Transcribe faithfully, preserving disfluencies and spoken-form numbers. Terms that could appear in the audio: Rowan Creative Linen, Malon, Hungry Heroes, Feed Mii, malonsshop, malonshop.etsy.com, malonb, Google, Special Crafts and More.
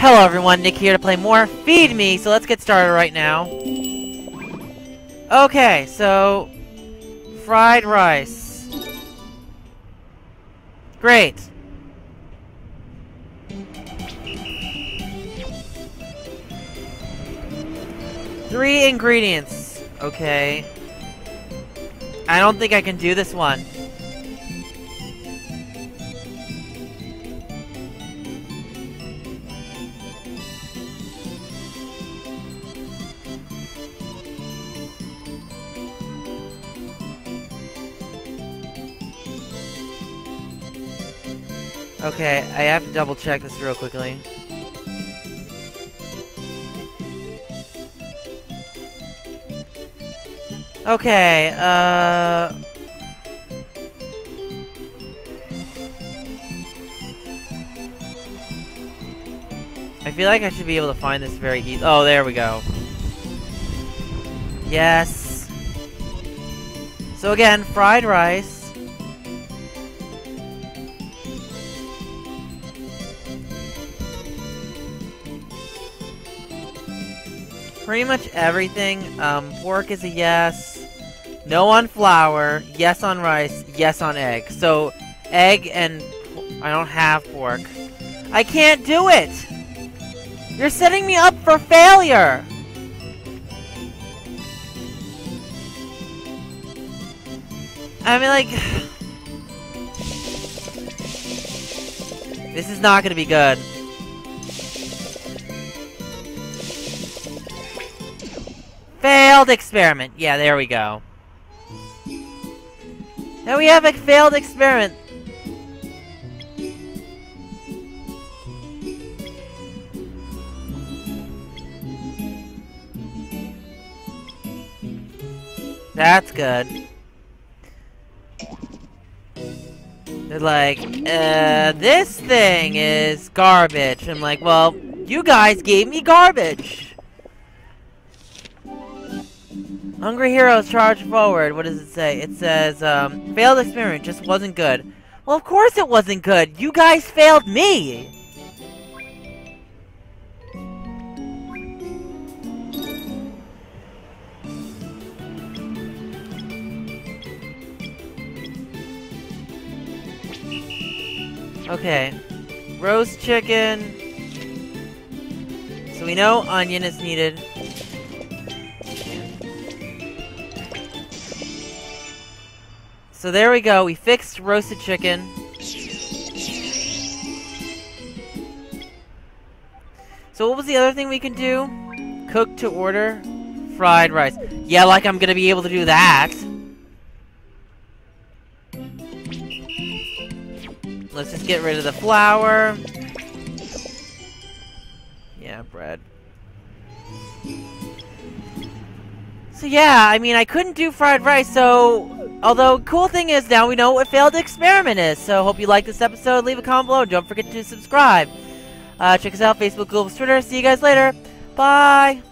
Hello everyone, Nick here to play more Feed Mii, so let's get started right now. Okay, so... fried rice. Great. Three ingredients. Okay. I don't think I can do this one. Okay, I have to double check this real quickly. Okay, uh... I feel like I should be able to find this very easy. Oh, there we go. Yes! So again, fried rice. Pretty much everything. Um, pork is a yes. No on flour. Yes on rice. Yes on egg. So, egg and... I don't have pork. I can't do it! You're setting me up for failure! I mean, like... this is not gonna be good. Failed experiment. Yeah, there we go. Now we have a failed experiment. That's good. They're like, uh, this thing is garbage. I'm like, well, you guys gave me garbage. Hungry Heroes charge forward. What does it say? It says, um, failed experiment just wasn't good. Well, of course it wasn't good. You guys failed me. Okay. Roast chicken. So we know onion is needed. So there we go, we fixed roasted chicken. So what was the other thing we could do? Cook to order fried rice. Yeah, like I'm gonna be able to do that. Let's just get rid of the flour. Yeah, bread. So yeah, I mean, I couldn't do fried rice, so... although, cool thing is, now we know what a failed experiment is, so hope you liked this episode. Leave a comment below, don't forget to subscribe. Uh, check us out, Facebook, Google, Twitter, see you guys later. Bye!